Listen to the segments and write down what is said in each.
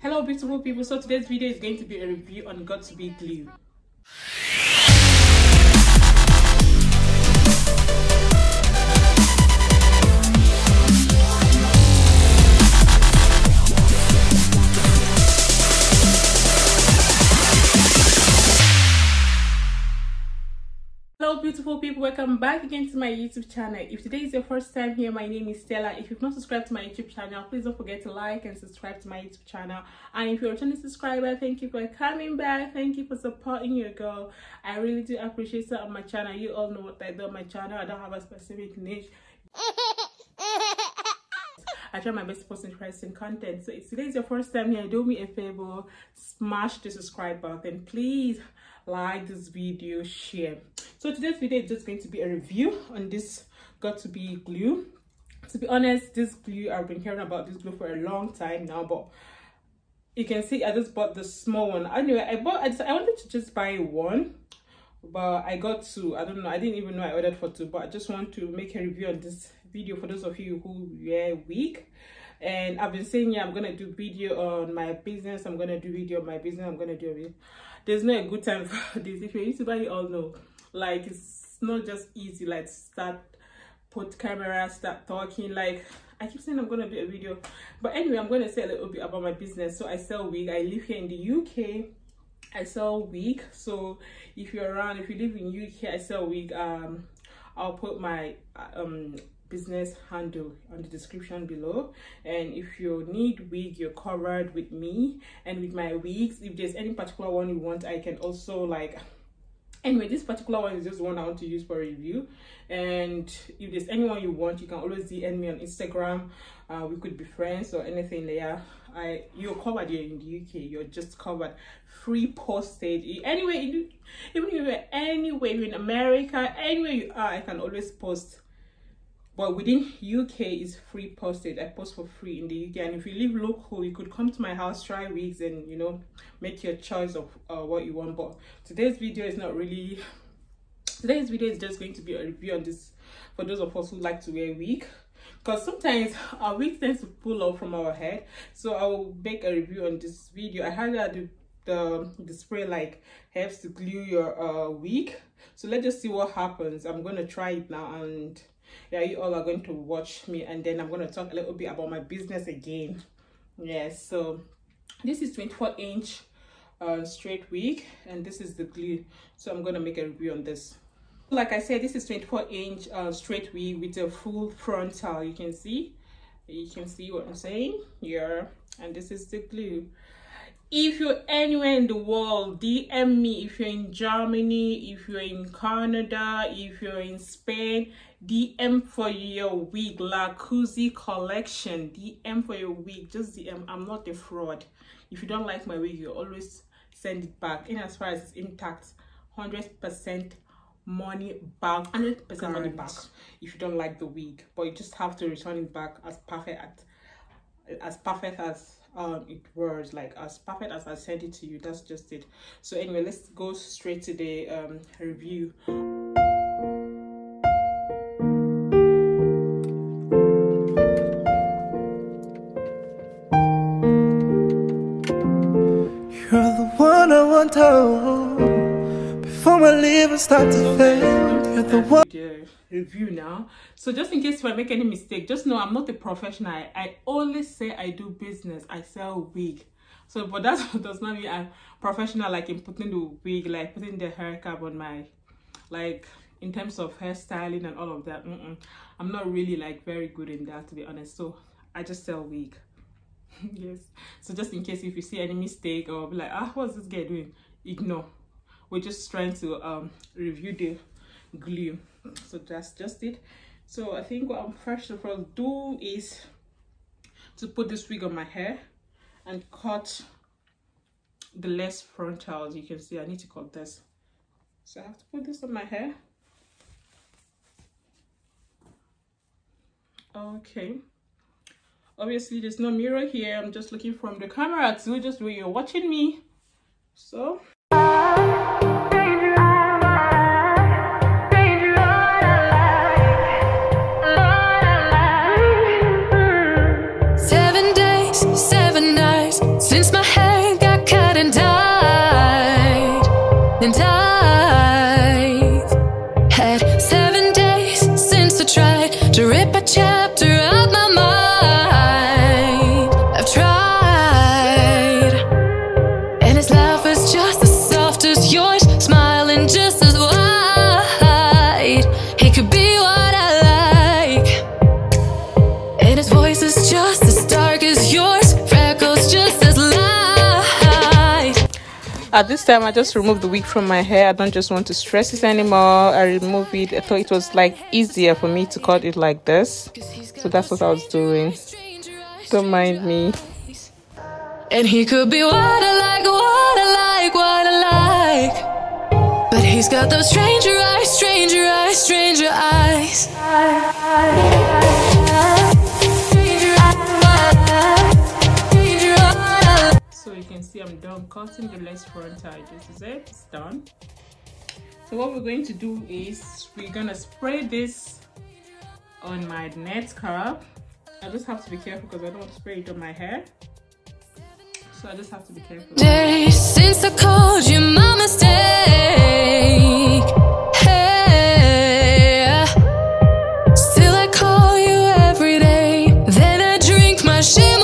Hello beautiful people, so today's video is going to be a review on Got2B glue. Hello beautiful people, welcome back again to my YouTube channel. If today is your first time here, my name is Stella. If you've not subscribed to my YouTube channel, please don't forget to like and subscribe to my YouTube channel. And if you're a returning subscriber, thank you for coming back. Thank you for supporting your girl. I really do appreciate it on my channel. You all know what I do on my channel. I don't have a specific niche. I try my best to post interesting content. So if today is your first time here, do me a favor, smash the subscribe button, please like this video, share. So today's video is just going to be a review on this Got2B glue. To be honest, this glue, I've been hearing about this glue for a long time now, but you can see I just bought the small one. Anyway, I wanted to just buy one, but I got two. I don't know, I didn't even know I ordered for two, but I just want to make a review on this video for those of you who were weak. And I've been saying, yeah, I'm gonna do video on my business, I'm gonna do video on my business, I'm gonna do it. There's not a good time for this. If you're a YouTuber, you all know, like, it's not just easy, like, start put camera, start talking. Like, I keep saying I'm gonna do a video, but anyway, I'm gonna say a little bit about my business. So I sell wig. I live here in the UK. I sell wig. So if you're around, if you live in UK, I sell wig. I'll put my business handle on the description below, and if you need wig, you're covered with me and with my wigs. If there's any particular one you want, I can also, like, anyway, this particular one is just one I want to use for review. And if there's anyone you want, you can always DM me on Instagram. We could be friends or anything there. You're covered here in the UK. You're just covered. Free postage. Anyway, even if you're anywhere in America, anywhere you are, I can always post. But within UK is free postage. I post for free in the UK. And if you live local, you could come to my house, try wigs, and, you know, make your choice of what you want. But today's video is not really, today's video is just going to be a review on this for those of us who like to wear wig, because sometimes our wig tends to pull off from our head. So I will make a review on this video. I had the spray, like, helps to glue your wig. So let's just see what happens. I'm gonna try it now, and yeah, you all are going to watch me, and then I'm going to talk a little bit about my business again. Yes, yeah, so this is 24-inch straight wig, and this is the glue. So I'm going to make a review on this. Like I said, this is 24-inch straight wig with a full frontal. You can see what I'm saying. Yeah, and this is the glue. If you're anywhere in the world, DM me. If you're in Germany, if you're in Canada, if you're in Spain, DM for your wig. Lacuzzi Collection, DM for your wig. Just DM. I'm not a fraud. If you don't like my wig, you always send it back. In as far as it's intact, 100% money back. 100% money back if you don't like the wig, but you just have to return it back as perfect as it was, like, as perfect as I sent it to you. That's just it. So anyway, let's go straight to the review. You're the one I want to hold before my liver starts to fade. You're the one. Review now. So just in case if I make any mistake, just know I'm not a professional. I only say I do business. I sell wig. So but that does not mean I'm professional, like in putting the wig, like putting the hair cap on my, like, in terms of hairstyling and all of that. I'm not really, like, very good in that, to be honest. So I just sell wig. Yes, so just in case if you see any mistake or be like, ah, what's this guy doing, ignore. We're just trying to review the glue. So that's just it. So I think what I'm first of all do is to put this wig on my hair and cut the less frontals. You can see I need to cut this, so I have to put this on my hair. Okay, obviously there's no mirror here. I'm just looking from the camera too, just where you're watching me. So Since my hand got cut and died, I've had 7 days since I tried to rip a chapter out my mind. I've tried, and his laugh is just as soft as yours, smiling just as wide. He could be what I like, and his voice is just as dark as yours. At this time, I just removed the wig from my hair. I don't just want to stress it anymore. I removed it. I thought it was like easier for me to cut it like this. So that's what I was doing. Don't mind me. And he could be what I like, what I like, what I like. But he's got those stranger eyes, stranger eyes, stranger eyes. So you can see I'm done cutting the left front side. This is it, it's done. So what we're going to do is we're gonna spray this on my net scrub. I just have to be careful because I don't want to spray it on my hair. So I just have to be careful. Days since I called you my mistake. Hey, still I call you every day. Then I drink my shimmer.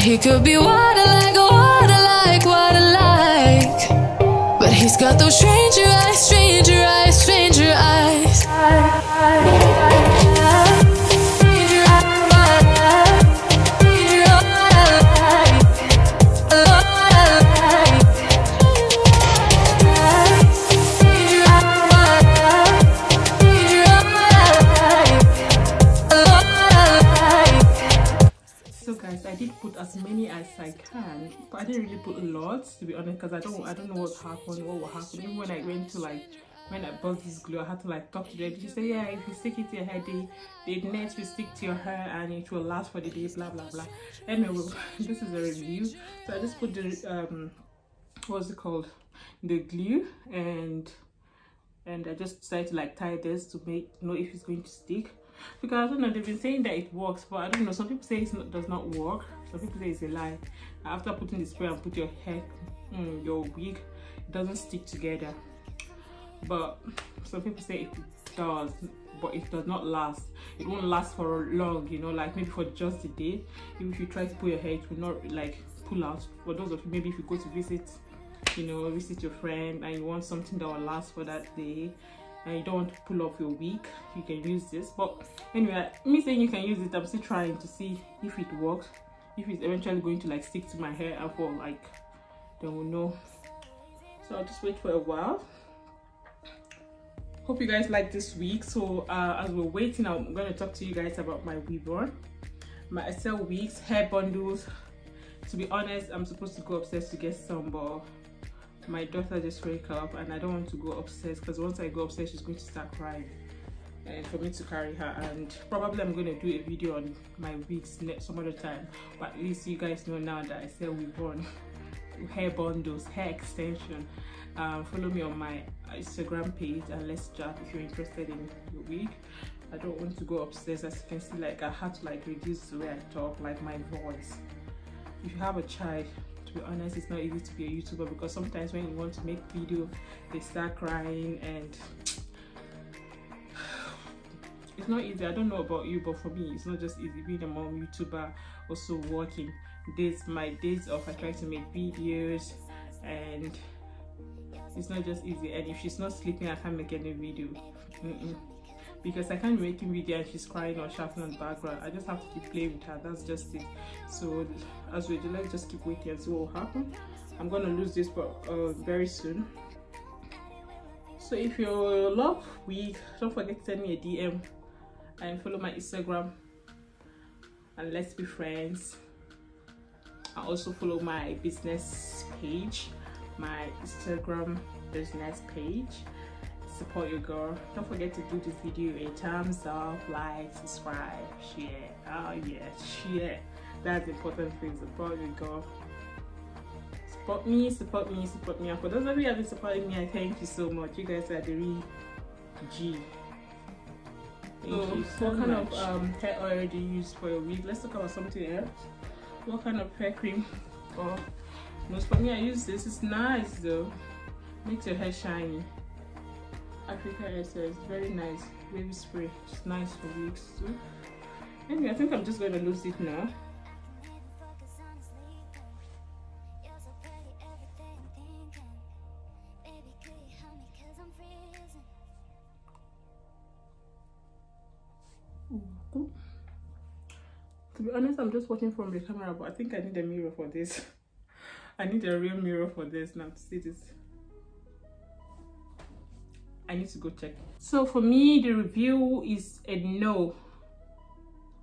He could be what I like, what I like, what I like. But he's got those stranger eyes, stranger eyes, stranger eyes. As many as I can, but I didn't really put a lot, to be honest, because I don't know what happened, what will happen. Even when I went to when I bought this glue, I had to talk to them. She said, yeah, if you stick it to your hair, the net will stick to your hair and it will last for the day, blah blah blah. Anyway, this is a review. So I just put the the glue, and I just decided to tie this to know if it's going to stick. Because I don't know, they've been saying that it works, but I don't know, some people say it does not work, some people say it's a lie. After putting the spray and put your hair, your wig, it doesn't stick together, but some people say it does, but it does not last. It won't last for long, maybe for just a day. Even if you try to put your hair, it will not pull out. For those of you, maybe if you go to visit, visit your friend and you want something that will last for that day, and you don't want to pull off your wig, you can use this. But anyway, me saying you can use it, I'm still trying to see if it works, if it's eventually going to stick to my hair, and for then we'll know. So I'll just wait for a while. Hope you guys like this wig. So as we're waiting, I'm going to talk to you guys about my weave-on. I sell wigs, hair bundles. To be honest, I'm supposed to go upstairs to get some, but my daughter just woke up and I don't want to go upstairs, because once I go upstairs she's going to start crying, and for me to carry her. And probably I'm going to do a video on my wigs some other time, but at least you guys know now that I sell weave-on, hair bundles, hair extension. Follow me on my Instagram page and let's chat if you're interested in your wig. I don't want to go upstairs. As you can see, I had to reduce the way I talk, my voice. If you have a child, to be honest, it's not easy to be a YouTuber, because sometimes when you want to make video they start crying, and it's not easy. I don't know about you, but for me it's not just easy being a mom, YouTuber, also working. My days off I try to make videos, and it's not just easy. And if she's not sleeping I can't make any video, because I can't be making video and she's crying or shouting on the background. I just have to keep playing with her, that's just it. So as we do, let's just keep waiting and see what will happen. I'm gonna lose this very soon. So if you love wig, don't forget to send me a DM and follow my Instagram. and let's be friends. I also follow my business page, my Instagram business page. Support your girl. Don't forget to give this video a thumbs up, like, subscribe, share. Oh yeah, share. That's the important thing. Support your girl. Support me, support me, support me. And for those of you who have been supporting me, I thank you so much. You guys are the real G. Thank you so much. What kind of hair oil do you use for your wig? Let's talk about something else. What kind of hair cream or most for me? I use this. It's nice though. Makes your hair shiny. Africa Essence, very nice. Baby spray, it's nice for wigs too. Anyway, I think I'm just going to lose it now. To be honest, I'm just watching from the camera, but I think I need a mirror for this. I need a real mirror for this now to see this. I need to go check. So for me, the review is a no.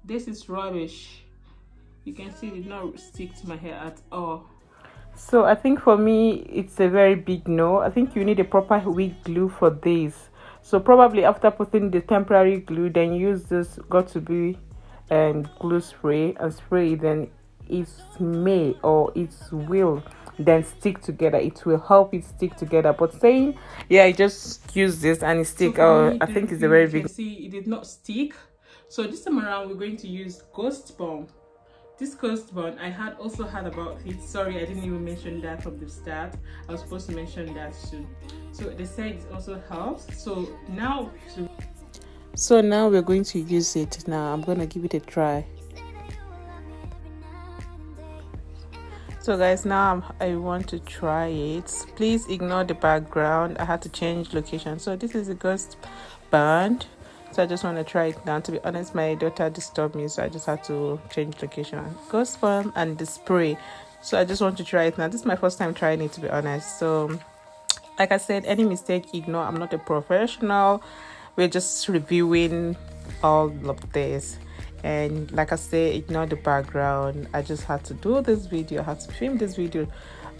This is rubbish. You can see it did not stick to my hair at all. So I think for me, it's a very big no. I think you need a proper wig glue for this. So probably after putting the temporary glue, then use this Got2B and glue spray and spray it, then it may or it will then stick together. It will help it stick together. But saying yeah, I just use this and it stick, so I think it's a very big, see it did not stick. So this time around we're going to use Ghost Bond. This Ghost Bond I had also heard about it. Sorry, I didn't even mention that from the start. I was supposed to mention that too. So the side also helps. So now we're going to use it. Now I'm gonna give it a try. So guys, now I want to try it. Please ignore the background. I had to change location. So this is a Ghost Bond. So I just want to try it now. To be honest, my daughter disturbed me, so I just had to change location. Ghost Bond and the spray. So I just want to try it now. This is my first time trying it, to be honest. So like I said, any mistake, ignore. I'm not a professional. We're just reviewing all of this. And like I say, ignore the background. I just had to do this video. I had to film this video.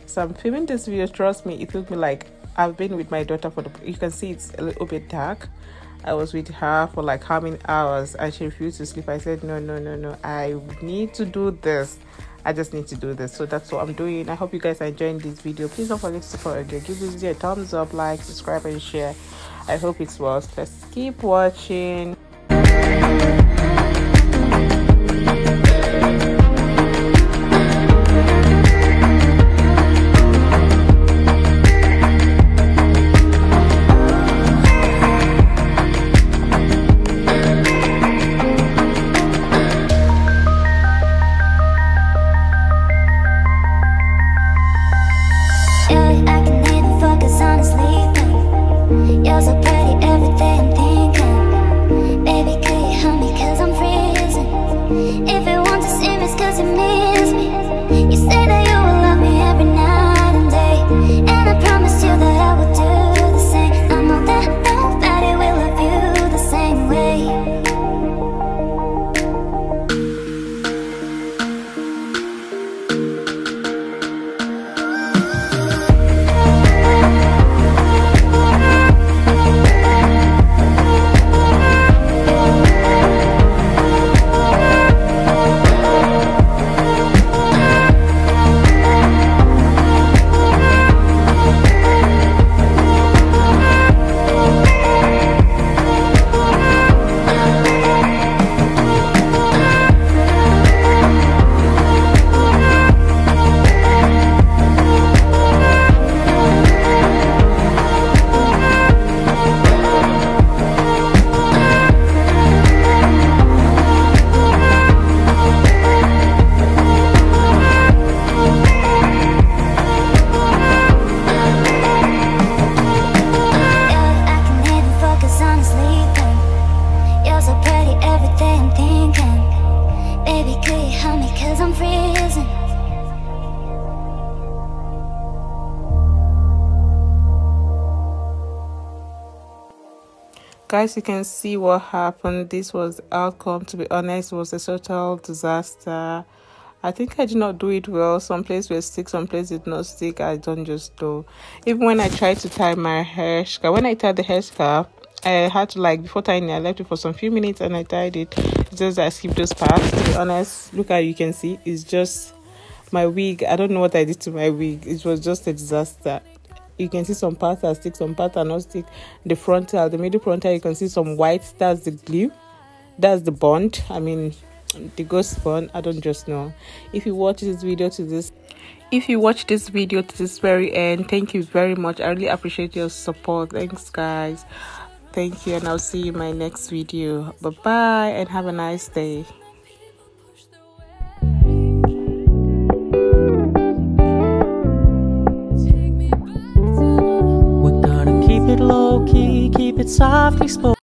So I'm filming this video. Trust me, it took me like, I've been with my daughter for the, you can see it's a little bit dark. I was with her for like how many hours and she refused to sleep. I said no, I need to do this. I just need to do this. So that's what I'm doing. I hope you guys are enjoying this video. Please don't forget to support again. Give this video a thumbs up, like, subscribe and share. I hope it was. Let's keep watching. Guys, you can see what happened. This was the outcome. To be honest, it was a total disaster. I think I did not do it well. Some places were stick, some places did not stick. I don't just do. Even when I tried to tie my hair scarf, when I tied the hair scarf, I had to, like, before tying it, I left it for some few minutes and I tied it. It's just that I skipped those parts. To be honest, look at, you can see, it's just my wig. I don't know what I did to my wig. It was just a disaster. You can see some parts are stick, some parts are not stick. The frontal, the middle frontal, you can see some white. That's the glue. That's the bond. I mean, the Ghost Bond. I don't just know. If you watch this video to this very end, thank you very much. I really appreciate your support. Thanks, guys. Thank you, and I'll see you in my next video. Bye bye, and have a nice day. We're gonna keep it low key, keep it softly spoken.